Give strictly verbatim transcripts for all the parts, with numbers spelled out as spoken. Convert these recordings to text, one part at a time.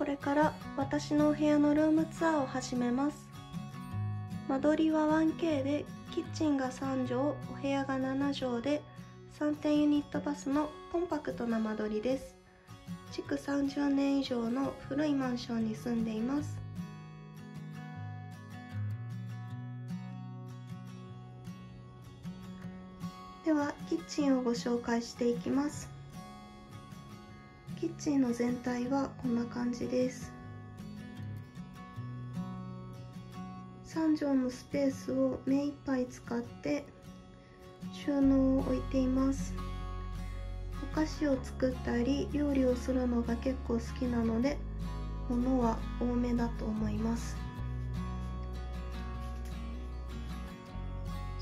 これから私のお部屋のルームツアーを始めます。間取りは ワンケー で、キッチンがさんじょう、お部屋がななじょうで、さんてんユニットバスのコンパクトな間取りです。築さんじゅうねん以上の古いマンションに住んでいます。ではキッチンをご紹介していきます。キッチンの全体はこんな感じです。さんじょうのスペースを目いっぱい使って収納を置いています。お菓子を作ったり料理をするのが結構好きなので、物は多めだと思います。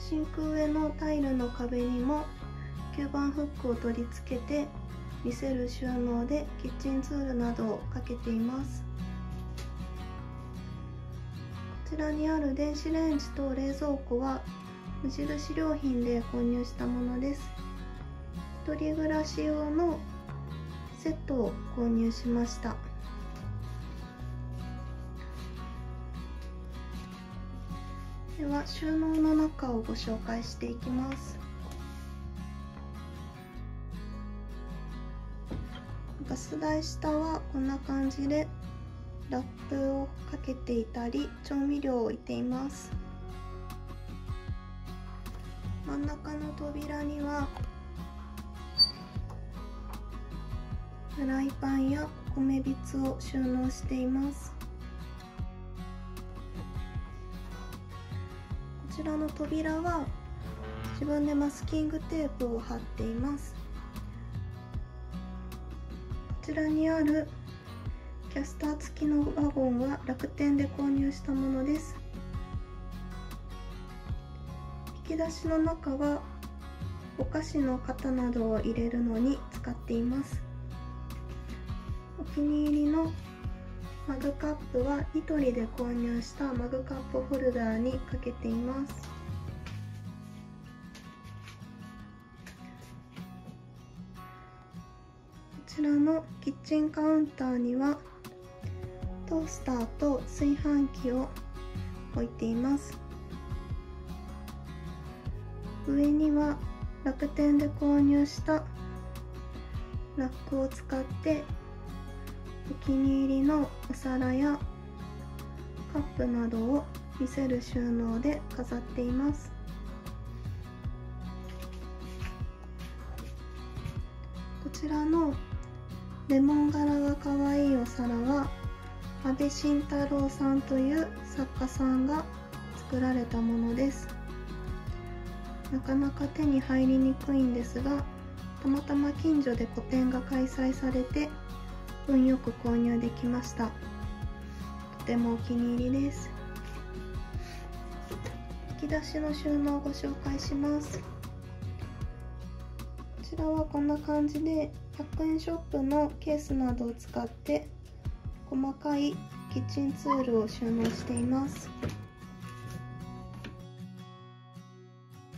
シンク上のタイルの壁にもきゅうばんフックを取り付けて見せる収納で、キッチンツールなどをかけています。こちらにある電子レンジと冷蔵庫は無印良品で購入したものです。一人暮らし用のセットを購入しました。では収納の中をご紹介していきます。ガス台下はこんな感じでラップをかけていたり、調味料を置いています。真ん中の扉にはフライパンや米びつを収納しています。こちらの扉は自分でマスキングテープを貼っています。こちらにあるキャスター付きのワゴンは楽天で購入したものです。引き出しの中はお菓子の型などを入れるのに使っています。お気に入りのマグカップはニトリで購入したマグカップホルダーにかけています。こちらのキッチンカウンターにはトースターと炊飯器を置いています。上には楽天で購入したラックを使ってお気に入りのお皿やカップなどを見せる収納で飾っています。こちらのレモン柄が可愛いお皿は安倍晋太郎さんという作家さんが作られたものです。なかなか手に入りにくいんですが、たまたま近所で個展が開催されて運よく購入できました。とてもお気に入りです。引き出しの収納をご紹介します。こちらはこんな感じでひゃくえんショップのケースなどを使って細かいキッチンツールを収納しています。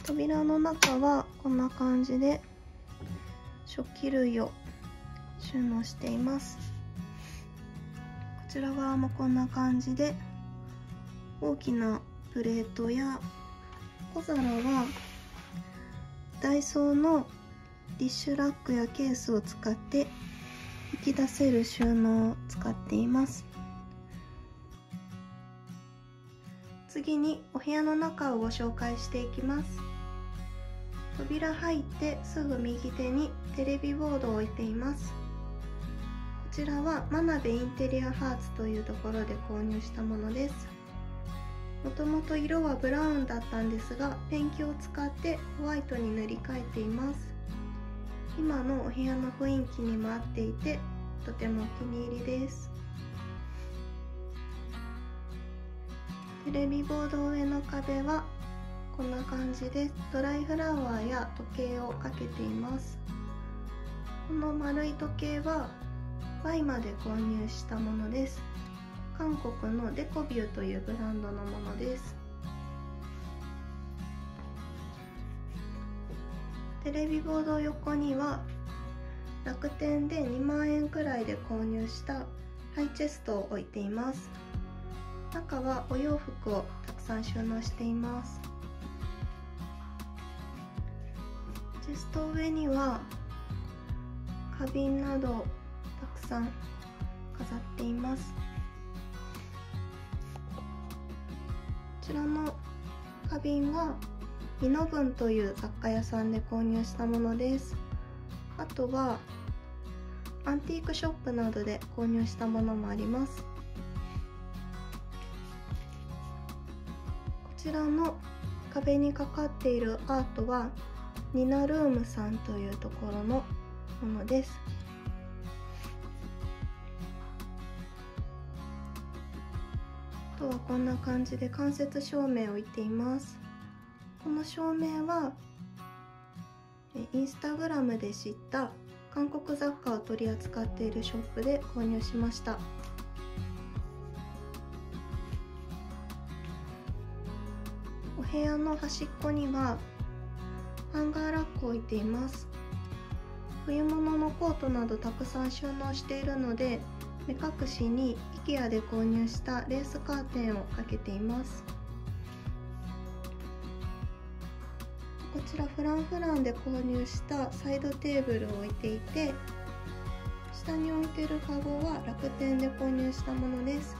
扉の中はこんな感じで食器類を収納しています。こちら側もこんな感じで大きなプレートや小皿はダイソーのディッシュラックやケースを使って引き出せる収納を使っています。次にお部屋の中をご紹介していきます。扉入ってすぐ右手にテレビボードを置いています。こちらは真鍋インテリアハーツというところで購入したものです。もともと色はブラウンだったんですが、ペンキを使ってホワイトに塗り替えています。今のお部屋の雰囲気にも合っていて、とてもお気に入りです。テレビボード上の壁はこんな感じでドライフラワーや時計をかけています。この丸い時計はバイマで購入したものです。韓国のDecoViewというブランドのものです。テレビボード横には楽天でにまんえんくらいで購入したハイチェストを置いています。中はお洋服をたくさん収納しています。チェスト上には花瓶などをたくさん飾っています。こちらの花瓶はイノブンという雑貨屋さんで購入したものです。あとはアンティークショップなどで購入したものもあります。こちらの壁にかかっているアートはニナルームさんというところのものです。あとはこんな感じで間接照明を置いています。この照明はインスタグラムで知った韓国雑貨を取り扱っているショップで購入しました。お部屋の端っこにはハンガーラックを置いています。冬物のコートなどたくさん収納しているので、目隠しにイケアで購入したレースカーテンをかけています。こちらフランフランで購入したサイドテーブルを置いていて、下に置いているカゴは楽天で購入したものです。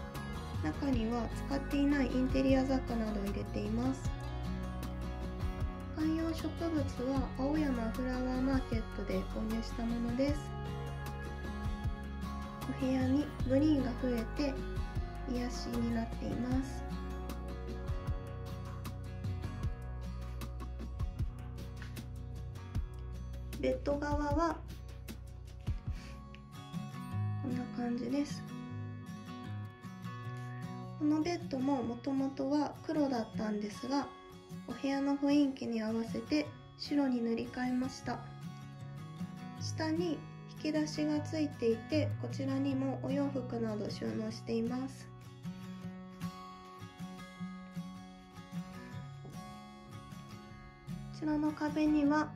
中には使っていないインテリア雑貨などを入れています。観葉植物は青山フラワーマーケットで購入したものです。お部屋にグリーンが増えて癒しになっています。ベッド側はこんな感じです。このベッドももともとは黒だったんですが、お部屋の雰囲気に合わせて白に塗り替えました。下に引き出しがついていて、こちらにもお洋服など収納しています。こちらの壁には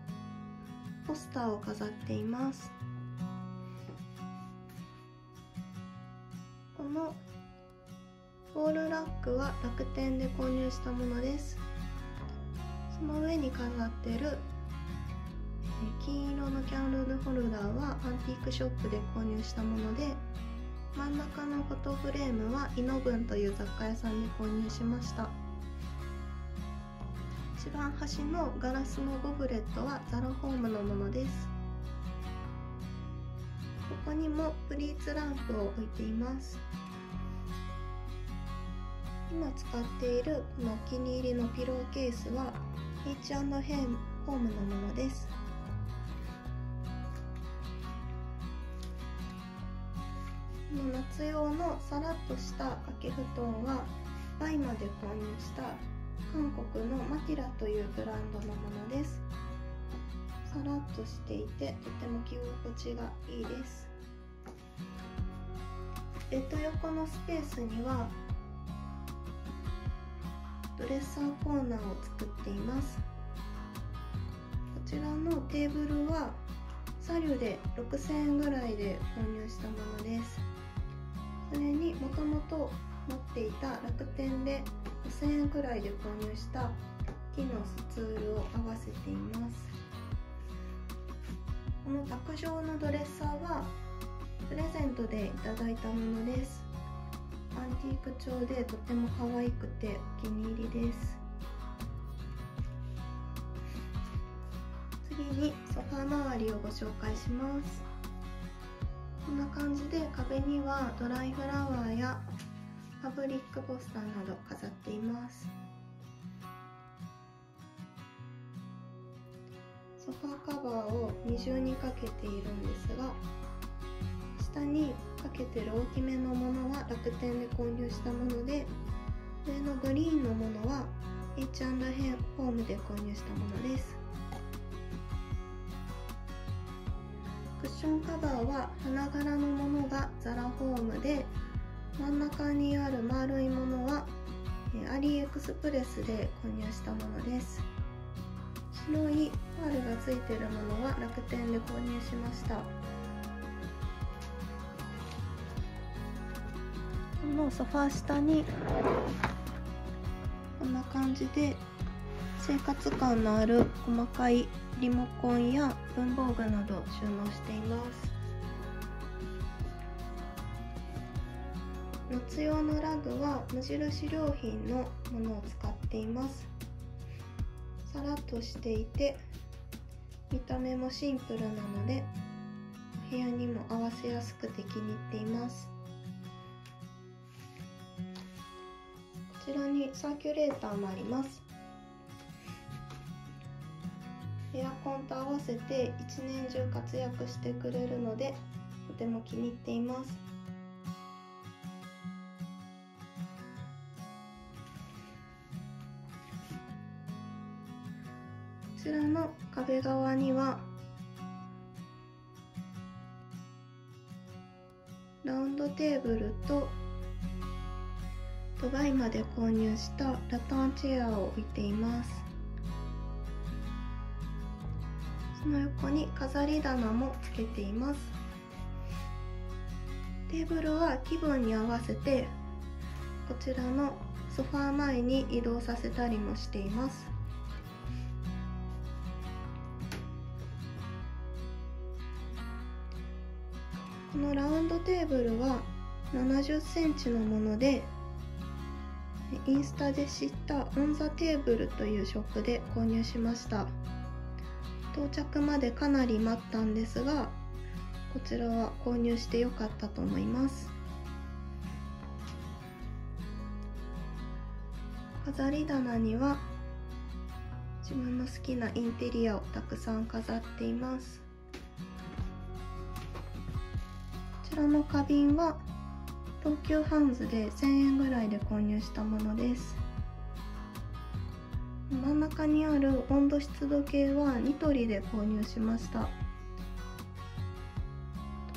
ポスターを飾っています。このウォールラックは楽天で購入したものです。その上に飾っている金色のキャンドルホルダーはアンティークショップで購入したもので、真ん中のフォトフレームはイノブンという雑貨屋さんで購入しました。一番端のガラスのゴブレットはザラホームのものです。ここにもプリーツランプを置いています。今使っているこのお気に入りのピローケースはイーチ&ホームのものです。この夏用のさらっとした掛け布団はバイマで購入した韓国のマティラというブランドのものです。さらっとしていてとても着心地がいいです。ベッド横のスペースにはドレッサーコーナーを作っています。こちらのテーブルはサリュでろくせんえんぐらいで購入したものです。それにもともと持っていた楽天でごせんえんくらいで購入した木のスツールを合わせています。この卓上のドレッサーはプレゼントでいただいたものです。アンティーク調でとても可愛くてお気に入りです。次にソファー周りをご紹介します。こんな感じで壁にはドライフラワーやパブリックポスターなど飾っています。ソファーカバーを二重にかけているんですが、下にかけてる大きめのものは楽天で購入したもので、上のグリーンのものは エイチアンドエフ ホームで購入したものです。クッションカバーは花柄のものがザラホームで、真ん中にある丸いものはアリエクスプレスで購入したものです。白いパールがついているものは楽天で購入しました。ンのソファー下にこんな感じで生活感のある細かいリモコンや文房具など収納しています。夏用のラグは無印良品のものを使っています。さらっとしていて見た目もシンプルなのでお部屋にも合わせやすくて気に入っています。こちらにサーキュレーターもあります。エアコンと合わせて一年中活躍してくれるのでとても気に入っています。こちらの壁側にはラウンドテーブルとドバイまで購入したラタンチェアを置いています。その横に飾り棚もつけています。テーブルは気分に合わせてこちらのソファー前に移動させたりもしています。このラウンドテーブルはななじゅっセンチのもので、インスタで知ったオン・ザ・テーブルというショップで購入しました。到着までかなり待ったんですが、こちらは購入してよかったと思います。飾り棚には自分の好きなインテリアをたくさん飾っています。こちらの花瓶は東急ハンズでせんえんぐらいで購入したものです。真ん中にある温度湿度計はニトリで購入しました。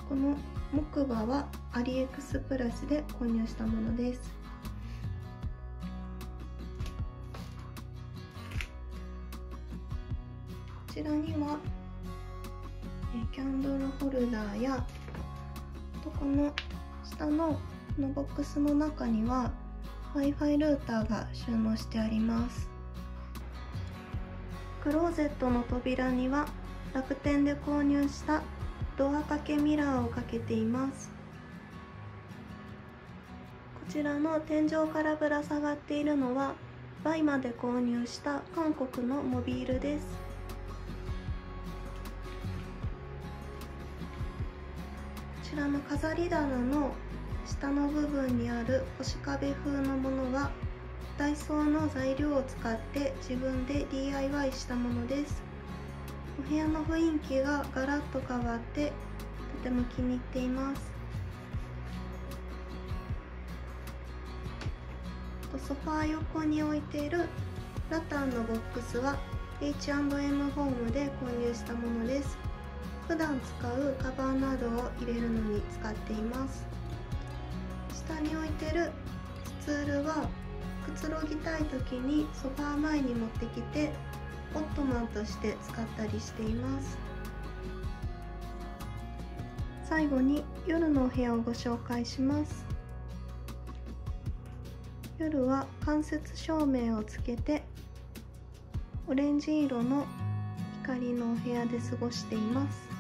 この木馬はアリエクスプレスで購入したものです。こちらにはキャンドルホルダーやこの下のこのボックスの中には Wi-Fi ルーターが収納してあります。クローゼットの扉には楽天で購入したドア掛けミラーをかけています。こちらの天井からぶら下がっているのはバイマで購入した韓国のモビールです。こちらの飾り棚の下の部分にある腰壁風のものはダイソーの材料を使って自分で ディーアイワイ したものです。お部屋の雰囲気がガラッと変わってとても気に入っています。ソファー横に置いているラタンのボックスは エイチアンドエム ホームで購入したものです。普段使うカバーなどを入れるのに使っています。下に置いてるスツールはくつろぎたい時にソファー前に持ってきてオットマンとして使ったりしています。最後に夜のお部屋をご紹介します。夜は間接照明をつけてオレンジ色の光のお部屋で過ごしています。